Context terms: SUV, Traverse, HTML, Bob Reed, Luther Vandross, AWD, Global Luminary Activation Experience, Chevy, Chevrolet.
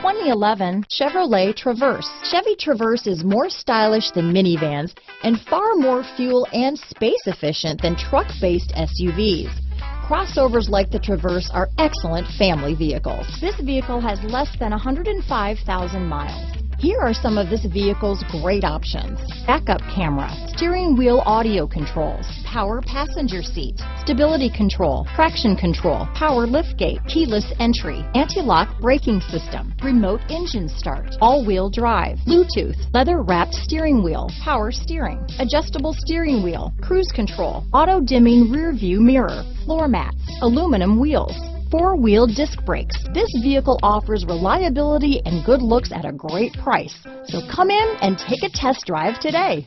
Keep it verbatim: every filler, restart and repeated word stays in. twenty eleven Chevrolet Traverse. Chevy Traverse is more stylish than minivans and far more fuel and space efficient than truck-based S U Vs. Crossovers like the Traverse are excellent family vehicles. This vehicle has less than one hundred five thousand miles. Here are some of this vehicle's great options: backup camera, steering wheel audio controls, power passenger seat, stability control, traction control, power liftgate, keyless entry, anti-lock braking system, remote engine start, all-wheel drive, Bluetooth, leather-wrapped steering wheel, power steering, adjustable steering wheel, cruise control, auto-dimming rear-view mirror, floor mats, aluminum wheels, four-wheel disc brakes. This vehicle offers reliability and good looks at a great price. So come in and take a test drive today.